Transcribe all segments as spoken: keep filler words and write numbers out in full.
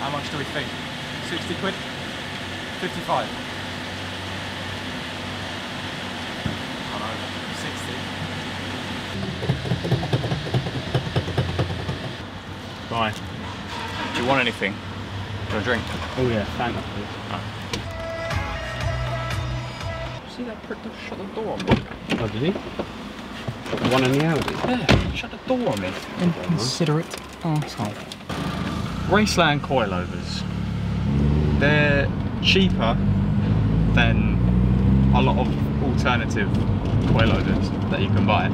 How much do we think? sixty quid? fifty-five? I don't know, sixty. Right. Do you want anything? Do you want a drink? Oh yeah, thank you. Oh. See that prick that shut the door on me? Oh, did he? The one in the Audi? Yeah, shut the door on me. Inconsiderate arsehole. Raceland coilovers. They're cheaper than a lot of alternative coilovers that you can buy.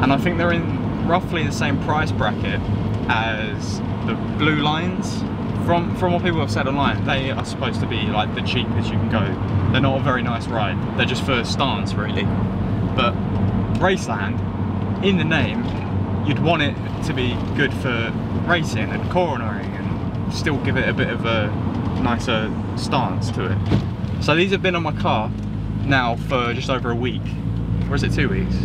And I think they're in roughly the same price bracket as the blue lines. From, from what people have said online, they are supposed to be like the cheapest you can go. They're not a very nice ride. They're just for stance, really. But Raceland, in the name, you'd want it to be good for racing and cornering and still give it a bit of a nicer stance to it. So these have been on my car now for just over a week. Or is it two weeks?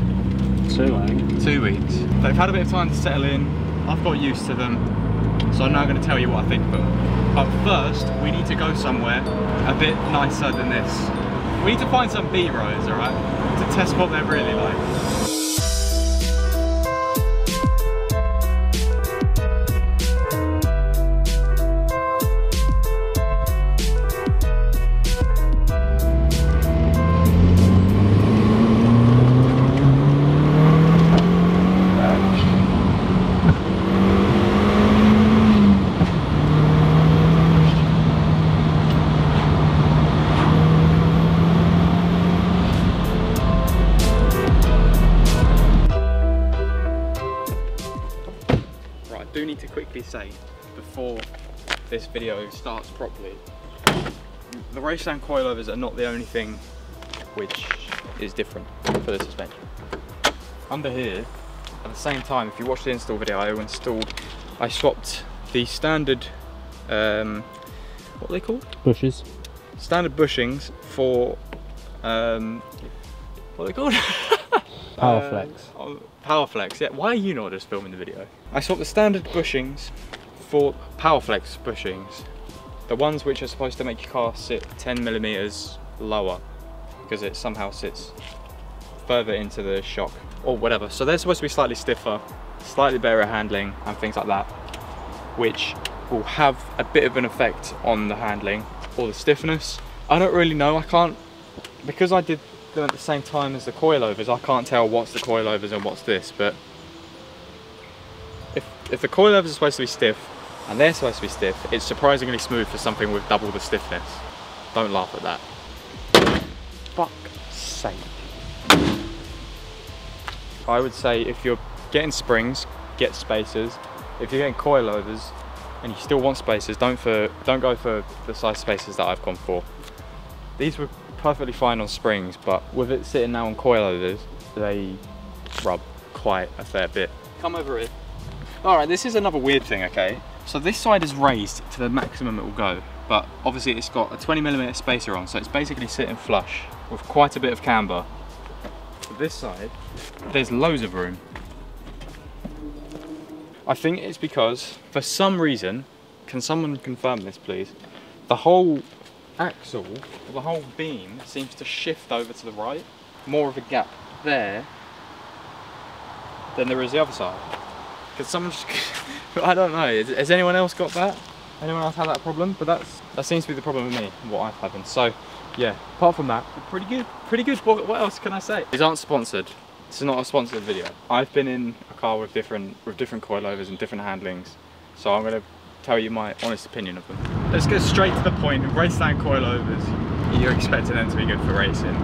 Two, I think. Two weeks. They've had a bit of time to settle in. I've got used to them. So I'm now going to tell you what I think. But, but first, we need to go somewhere a bit nicer than this. We need to find some B-roads, alright? To test what they're really like. I do need to quickly say, before this video starts properly, the Raceland coilovers are not the only thing which is different for the suspension. Under here, at the same time, if you watch the install video, I installed, I swapped the standard, um, what are they called? Bushes. Standard bushings for, um, what are they called? Powerflex. Uh, oh, Powerflex, yeah. Why are you not just filming the video? I swapped the standard bushings for Powerflex bushings. The ones which are supposed to make your car sit ten millimeters lower because it somehow sits further into the shock or whatever. So they're supposed to be slightly stiffer, slightly better at handling and things like that, which will have a bit of an effect on the handling or the stiffness. I don't really know. I can't, because I did them at the same time as the coilovers, I can't tell what's the coilovers and what's this, but if, if the coilovers are supposed to be stiff and they're supposed to be stiff, it's surprisingly smooth for something with double the stiffness. Don't laugh at that. Fuck's sake. I would say if you're getting springs, get spacers. If you're getting coilovers and you still want spacers, don't, for, don't go for the size spacers that I've gone for. These were perfectly fine on springs, but with it sitting now on coilovers, they rub quite a fair bit. Come over here. All right, this is another weird thing, okay? So this side is raised to the maximum it will go, but obviously it's got a twenty millimeter spacer on, so it's basically sitting flush with quite a bit of camber. For this side, there's loads of room. I think it's because, for some reason, can someone confirm this please, the whole axle, the whole beam seems to shift over to the right, more of a gap there than there is the other side. Because someone just, I don't know, has anyone else got that? Anyone else had that problem? But that's, that seems to be the problem with me, what I've happened. So yeah, apart from that, pretty good, pretty good. What, what else can I say? These aren't sponsored. This is not a sponsored video. I've been in a car with different, with different coilovers and different handlings, so I'm going to tell you my honest opinion of them. Let's get straight to the point. Raceland coilovers, you're expecting them to be good for racing.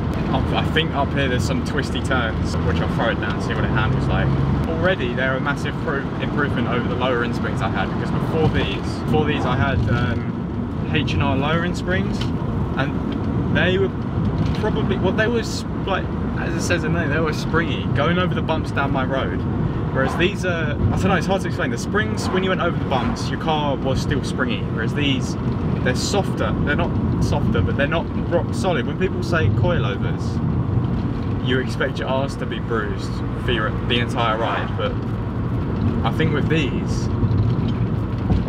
I think up here there's some twisty turns, which I'll throw it down and see what it handles like. Already they're a massive improvement over the lower in springs I had, because before these, before these I had um, H and R lower in springs, and they were probably, well they were like, as it says in there, they were springy, going over the bumps down my road. Whereas these are, I don't know, it's hard to explain. The springs, when you went over the bumps, your car was still springy. Whereas these, they're softer. They're not softer, but they're not rock solid. When people say coilovers, you expect your arse to be bruised for your, the entire ride. But I think with these,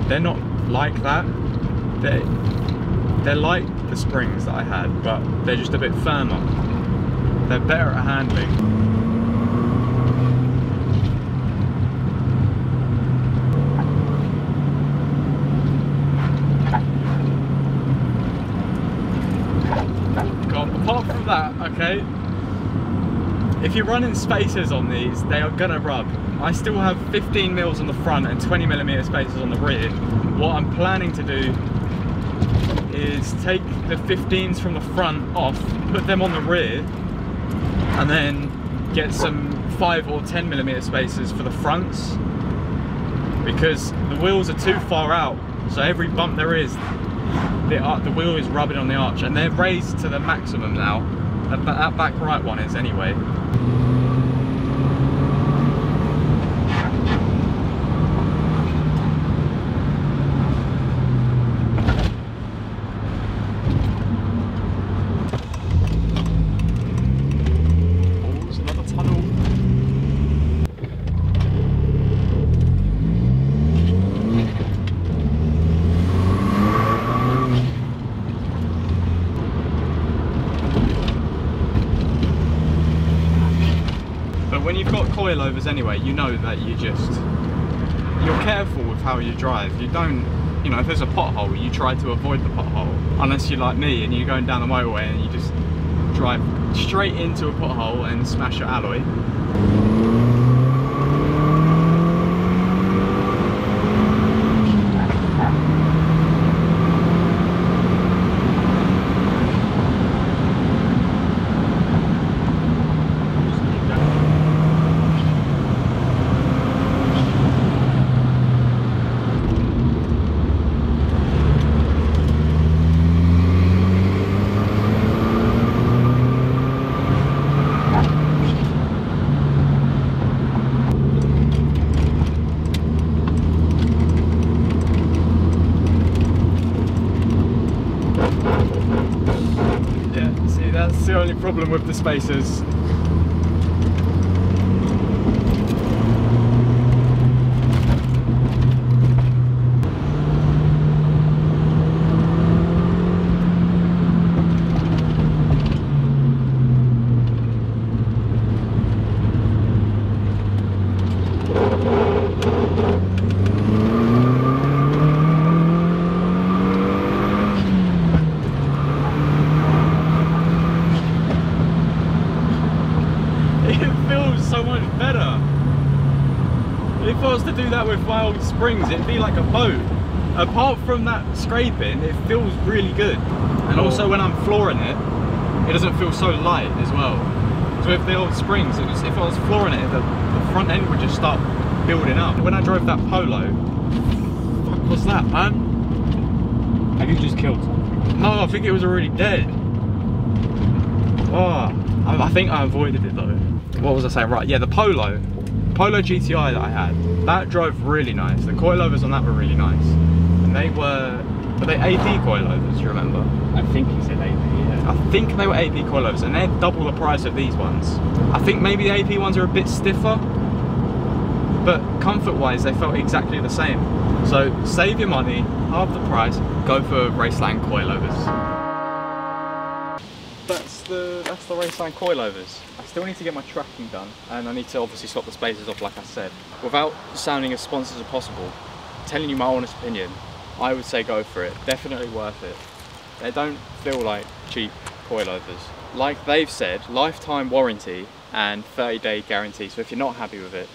they're not like that. they, they're like the springs that I had, but they're just a bit firmer. They're better at handling. Okay, if you run in spacers on these, they are gonna rub. I still have fifteen mils on the front and twenty millimeter spacers on the rear. What I'm planning to do is take the fifteens from the front off, put them on the rear, and then get some five or ten millimeter spacers for the fronts, because the wheels are too far out, so every bump there is, the, the wheel is rubbing on the arch, and they're raised to the maximum now. That, that back right one is anyway. Coilovers anyway, you know that you just you're careful with how you drive. You don't, you know, if there's a pothole, you try to avoid the pothole, unless you're like me and you're going down the motorway and you just drive straight into a pothole and smash your alloy. That's the only problem with the spacers. With my old springs, it'd be like a boat. Apart from that scraping, it feels really good, and also when I'm flooring it, it doesn't feel so light as well. So with the old springs, it was, if I was flooring it, the, the front end would just start building up. When I drove that Polo, fuck, what's that, man? Have you just killed something? No, I think it was already dead. Oh, I, I think I avoided it though. What was I saying? Right, yeah, the Polo. Polo G T I that I had, that drove really nice. The coilovers on that were really nice, and they were, were they A P coilovers, do you remember? I think he said A P, yeah. I think they were A P coilovers, and they're double the price of these ones. I think maybe the A P ones are a bit stiffer, but comfort-wise, they felt exactly the same. So save your money, half the price, go for Raceland coilovers. That's the, that's the Raceland coilovers. Still need to get my tracking done, and I need to obviously swap the spacers off like I said. Without sounding as sponsored as possible, telling you my honest opinion, I would say go for it. Definitely worth it. They don't feel like cheap coilovers. Like they've said, lifetime warranty and thirty day guarantee, so if you're not happy with it,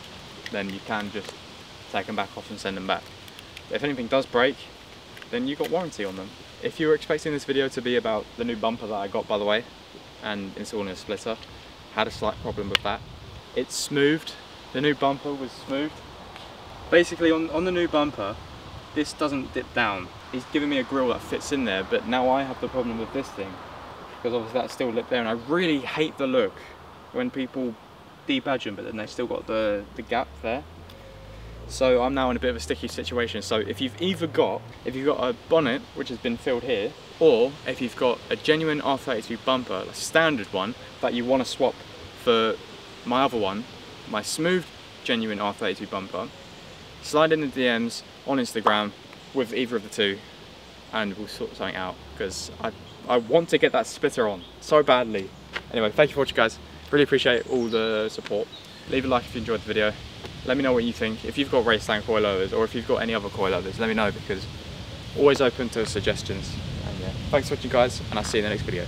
then you can just take them back off and send them back. But if anything does break, then you've got warranty on them. If you were expecting this video to be about the new bumper that I got, by the way, and installing a splitter, had a slight problem with that. It's smoothed. The new bumper was smoothed. Basically on, on the new bumper, this doesn't dip down. He's given me a grill that fits in there, but now I have the problem with this thing, because obviously that's still dipped there, and I really hate the look when people debadge them, but then they've still got the, the gap there. So I'm now in a bit of a sticky situation. So if you've either got, if you've got a bonnet, which has been filled here, or if you've got a genuine R thirty-two bumper, a standard one, that you want to swap for my other one, my smooth genuine R thirty-two bumper, slide in the D Ms on Instagram with either of the two and we'll sort something out, because I, I want to get that splitter on so badly. Anyway, thank you for watching, guys. Really appreciate all the support. Leave a like if you enjoyed the video. Let me know what you think. If you've got Raceland coilovers, or if you've got any other coilovers, let me know, because always open to suggestions. And yeah, thanks for watching, guys, and I'll see you in the next video.